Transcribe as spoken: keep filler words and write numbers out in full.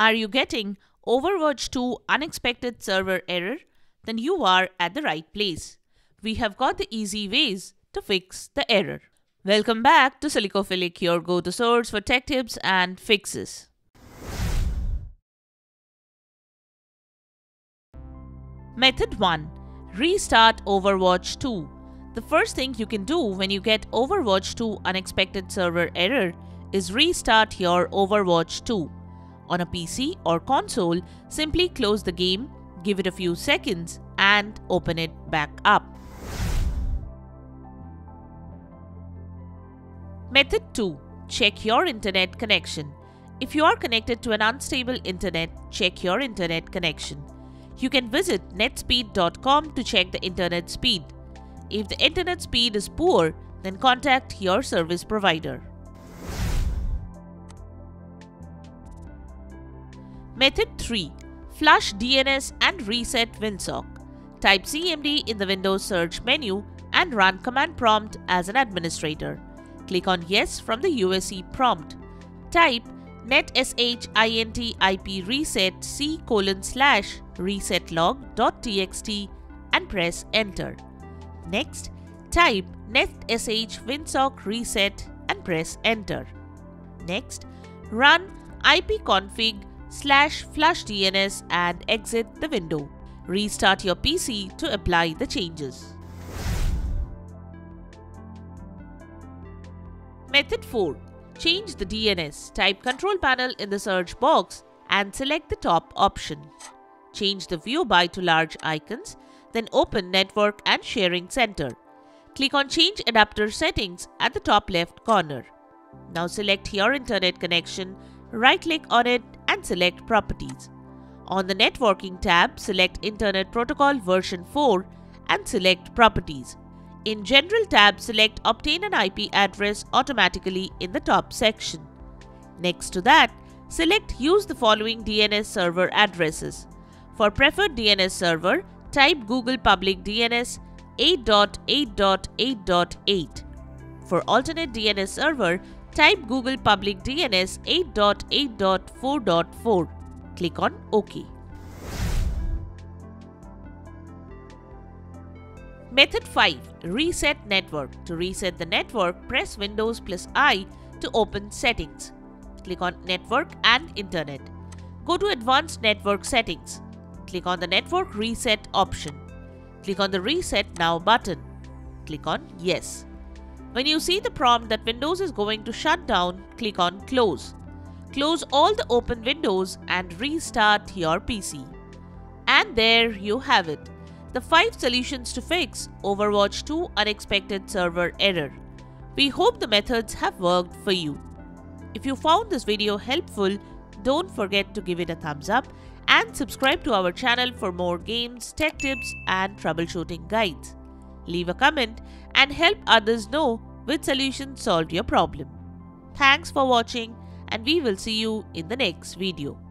Are you getting Overwatch two unexpected server error? Then you are at the right place. We have got the easy ways to fix the error. Welcome back to Silicophilic, your go-to source for tech tips and fixes. Method one. Restart Overwatch two. The first thing you can do when you get Overwatch two unexpected server error is restart your Overwatch two. On a P C or console, simply close the game, give it a few seconds and open it back up. Method two. Check your internet connection. If you are connected to an unstable internet, check your internet connection. You can visit netspeed dot com to check the internet speed. If the internet speed is poor, then contact your service provider. Method three. Flush D N S and reset winsock. Type C M D in the Windows search menu and run command prompt as an administrator. Click on Yes from the U A C prompt. Type netsh int ip reset c colon slash reset log.txt and press enter. Next, type netsh winsock reset and press enter. Next, run ipconfig slash FlushDNS and exit the window. Restart your P C to apply the changes. Method four. Change the D N S. Type Control Panel in the search box and select the top option. Change the View By to Large icons, then open Network and Sharing Center. Click on Change Adapter Settings at the top left corner. Now select your internet connection, right-click on it and select Properties. On the Networking tab, select Internet Protocol version four and select Properties. In General tab, select Obtain an I P address automatically in the top section. Next to that, select Use the following D N S server addresses. For preferred D N S server, type Google Public D N S eight dot eight dot eight dot eight. For alternate D N S server, type Google Public D N S eight dot eight dot four dot four. Click on OK. Method five. Reset network. To reset the network, press Windows plus I to open Settings. Click on Network and Internet. Go to Advanced Network Settings. Click on the Network Reset option. Click on the Reset Now button. Click on Yes. When you see the prompt that Windows is going to shut down, click on Close. Close all the open windows and restart your P C. And there you have it. The five solutions to fix Overwatch two unexpected server error. We hope the methods have worked for you. If you found this video helpful, don't forget to give it a thumbs up and subscribe to our channel for more games, tech tips and troubleshooting guides. Leave a comment and help others know which solution solved your problem. Thanks for watching and we will see you in the next video.